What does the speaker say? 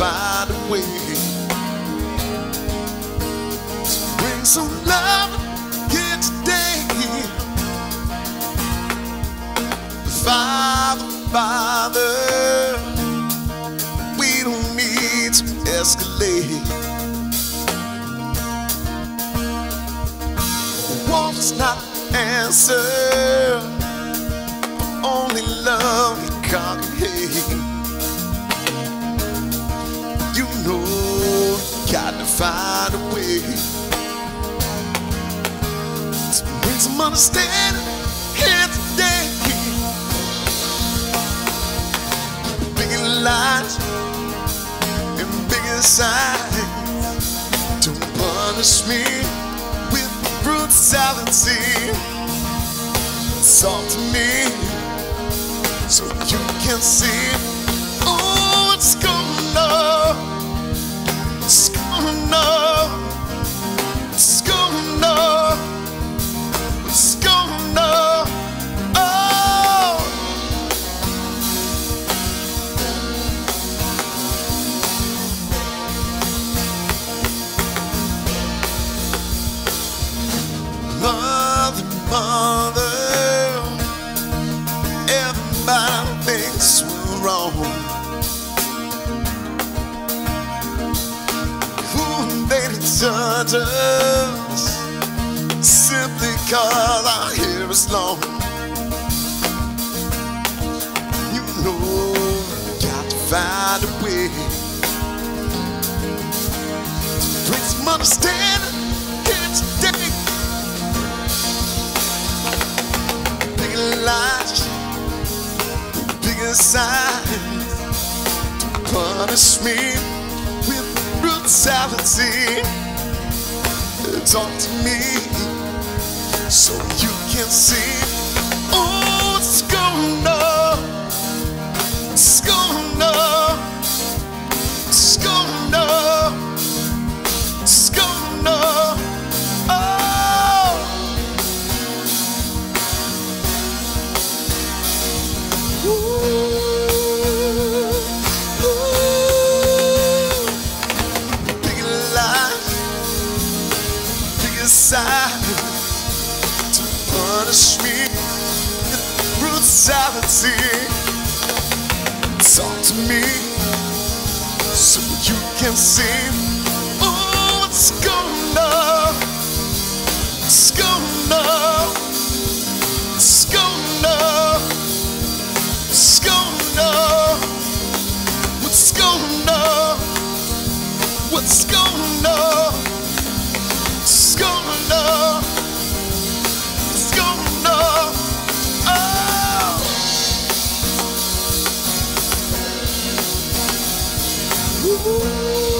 find a way to bring some love here today. Father, we don't need to escalate. War's not answered, only love can conquer hate. You know you got to find a way to bring some understanding here today. Bigger lights and bigger signs. Don't punish me brutality. Talk to me so you can see. Oh, what's going on? What's going on? What's going on? What's going on? Mother, everybody thinks we're wrong. Who are they to judge us simply cause our hair is long? You know you got to find a way to bring some understanding here today. Lies, bigger signs. Don't punish me with brutality. Talk to me so you can see. Oh, what's going on? What's going on? What's going on? What's going on? Oh. To punish me with brutality. Talk to me so you can see. Oh, what's going on? What's going on? What's going on? What's going on? What's going on? What's going on? It's going up. Oh. Ooh.